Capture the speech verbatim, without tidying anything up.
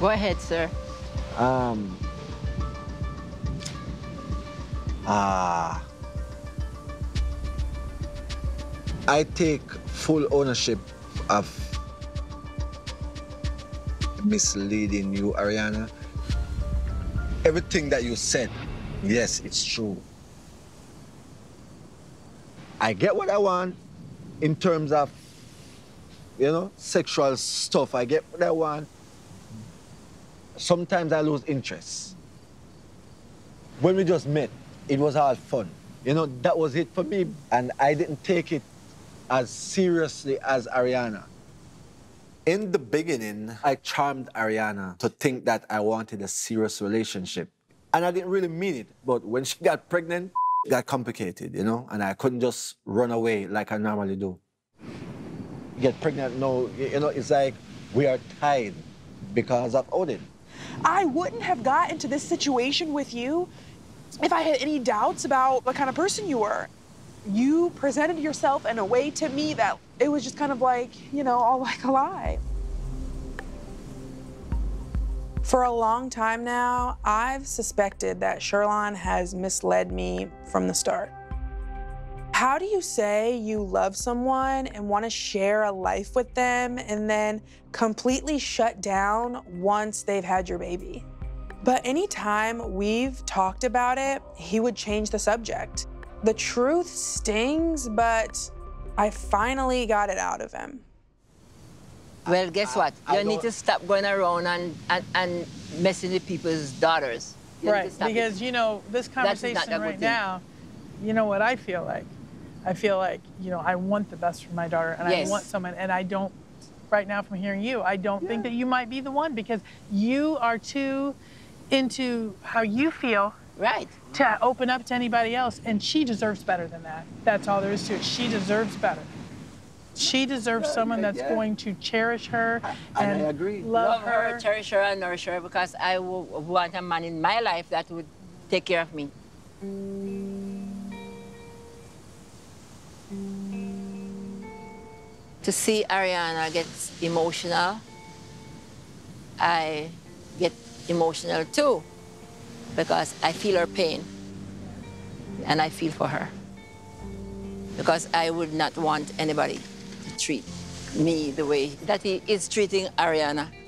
Go ahead, sir. Um. Ah. Uh, I take full ownership of misleading you, Aryanna. Everything that you said, yes, it's true. I get what I want in terms of, you know, sexual stuff. I get what I want. Sometimes I lose interest. When we just met, it was all fun. You know, that was it for me, and I didn't take it as seriously as Aryanna. In the beginning, I charmed Aryanna to think that I wanted a serious relationship. And I didn't really mean it, but when she got pregnant, it got complicated, you know? And I couldn't just run away like I normally do. You get pregnant, no, you know, it's like we are tied because of Odin. I wouldn't have got into this situation with you if I had any doubts about what kind of person you were. You presented yourself in a way to me that it was just kind of like, you know, all like a lie. For a long time now, I've suspected that Sherlon has misled me from the start. How do you say you love someone and want to share a life with them and then completely shut down once they've had your baby? But anytime we've talked about it, he would change the subject. The truth stings, but I finally got it out of him. Well, guess what? You need to stop going around and, and, and messing with people's daughters. Right, because, you know, this conversation right now, you know what I feel like? I feel like, you know, I want the best for my daughter, and I want someone, and I don't, right now from hearing you, I don't think that you might be the one, because you are too into how you feel. Right. To open up to anybody else, and she deserves better than that. That's all there is to it. She deserves better. She deserves someone that's yeah. going to cherish her I, and I agree. Love, love her. her, cherish her, and nourish her, because I will want a man in my life that would take care of me. To see Aryanna get emotional, I get emotional too. Because I feel her pain, and I feel for her. Because I would not want anybody to treat me the way that he is treating Aryanna.